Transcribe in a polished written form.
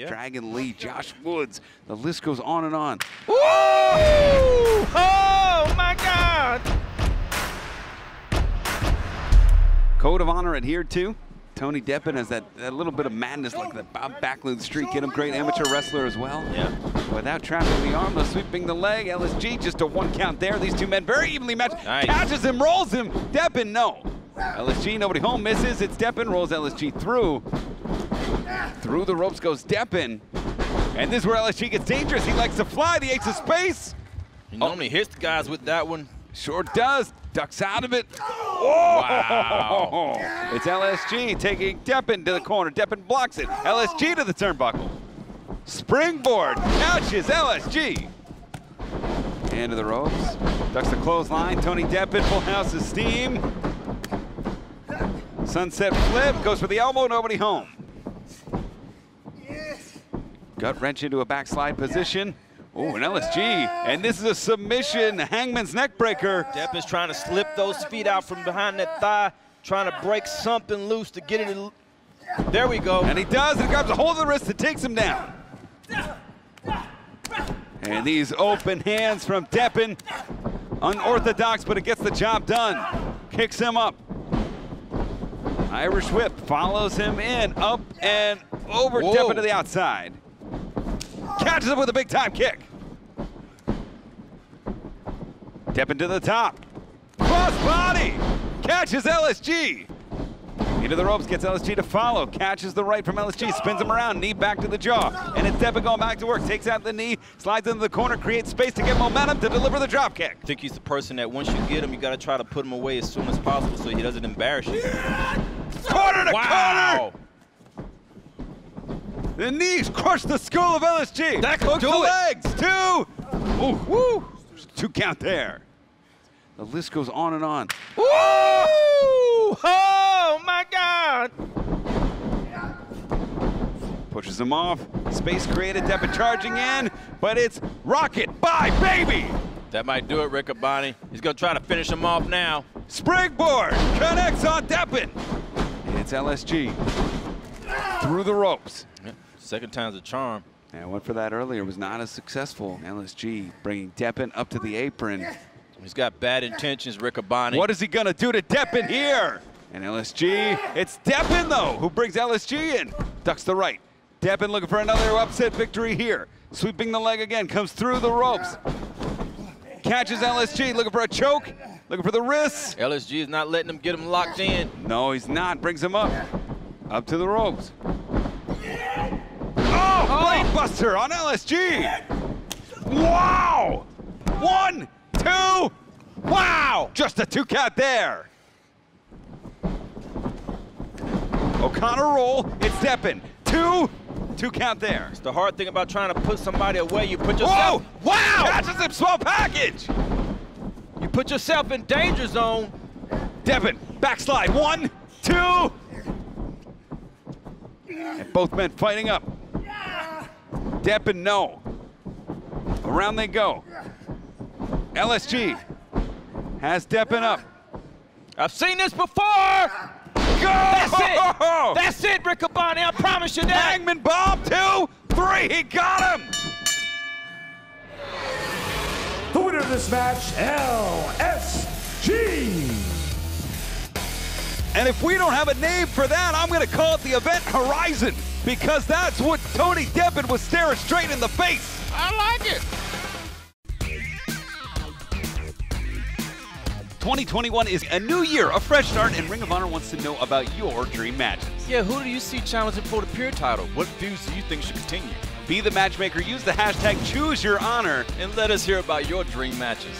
Yeah. Dragon Lee, Josh Woods. The list goes on and on. Ooh! Oh, my God! Code of Honor adhered to. Tony Deppen has that little bit of madness, like the Bob Backlund streak in him. Great amateur wrestler as well. Yeah. Without trapping the arm, though, sweeping the leg. LSG just a one count there. These two men very evenly matched. Nice. Catches him, rolls him. Deppen, no. LSG, nobody home, misses. It's Deppen, rolls LSG through. Through the ropes goes Deppen. And this is where LSG gets dangerous. He likes to fly, the ace of space. He normally hits the guys with that one. Sure does. Ducks out of it. Whoa. Wow. It's LSG taking Deppen to the corner. Deppen blocks it. LSG to the turnbuckle. Springboard. Catches LSG. Hand to the ropes. Ducks the clothesline. Tony Deppen, full house of steam. Sunset flip. Goes for the elbow. Nobody home. Gut wrench into a backslide position. Oh, an LSG, and this is a submission, Hangman's neck breaker. Deppen's trying to slip those feet out from behind that thigh, trying to break something loose to get it. There we go. And he does, and grabs a hold of the wrist that takes him down. And these open hands from Deppen, unorthodox, but it gets the job done. Kicks him up. Irish whip follows him in, up and over. Whoa. Deppen to the outside. Catches him with a big-time kick. Deppen to the top. Cross body. Catches LSG. Into the ropes, gets LSG to follow. Catches the right from LSG, spins him around, knee back to the jaw. And it's Deppen going back to work. Takes out the knee, slides into the corner, creates space to get momentum to deliver the drop kick. I think he's the person that once you get him, you got to try to put him away as soon as possible so he doesn't embarrass you. Yeah. Corner to corner. The knees crush the skull of LSG. That could do it. Legs, two. Ooh, woo. Two count there. The list goes on and on. Ooh. Oh, my God. Pushes him off. Space created. Deppen charging in, but it's rocket. Bye, baby. That might do it, Riccaboni. He's going to try to finish him off now. Springboard connects on Deppen. It's LSG. Through the ropes. Yeah. Second time's a charm. And yeah, went for that earlier. Was not as successful. LSG bringing Deppen up to the apron. He's got bad intentions, Riccaboni. What is he going to do to Deppen here? And LSG, it's Deppen, though, who brings LSG in. Ducks the right. Deppen looking for another upset victory here. Sweeping the leg again. Comes through the ropes. Catches LSG, looking for a choke. Looking for the wrist. LSG is not letting him get him locked in. No, he's not. Brings him up. Up to the ropes. Oh, blade buster on LSG. Wow. One, two, wow. Just a two count there. O'Connor roll, it's Deppen. Two count there. It's the hard thing about trying to put somebody away. You put yourself. Whoa, wow. Catches him, small package. You put yourself in danger zone. Deppen, backslide, one, two. And both men fighting up. Deppen, no. Around they go. LSG has Deppen up. I've seen this before. Go! That's it. That's it, Riccaboni. I promise you that. Hangman bomb, 2, 3. He got him. The winner of this match, LSG. And if we don't have a name for that, I'm going to call it the Event Horizon, because that's what Tony Deppen was staring straight in the face. I like it. 2021 is a new year, a fresh start, and Ring of Honor wants to know about your dream matches. Yeah, who do you see challenging for the Pure title? What views do you think should continue? Be the matchmaker. Use the hashtag #ChooseYourHonor. And let us hear about your dream matches.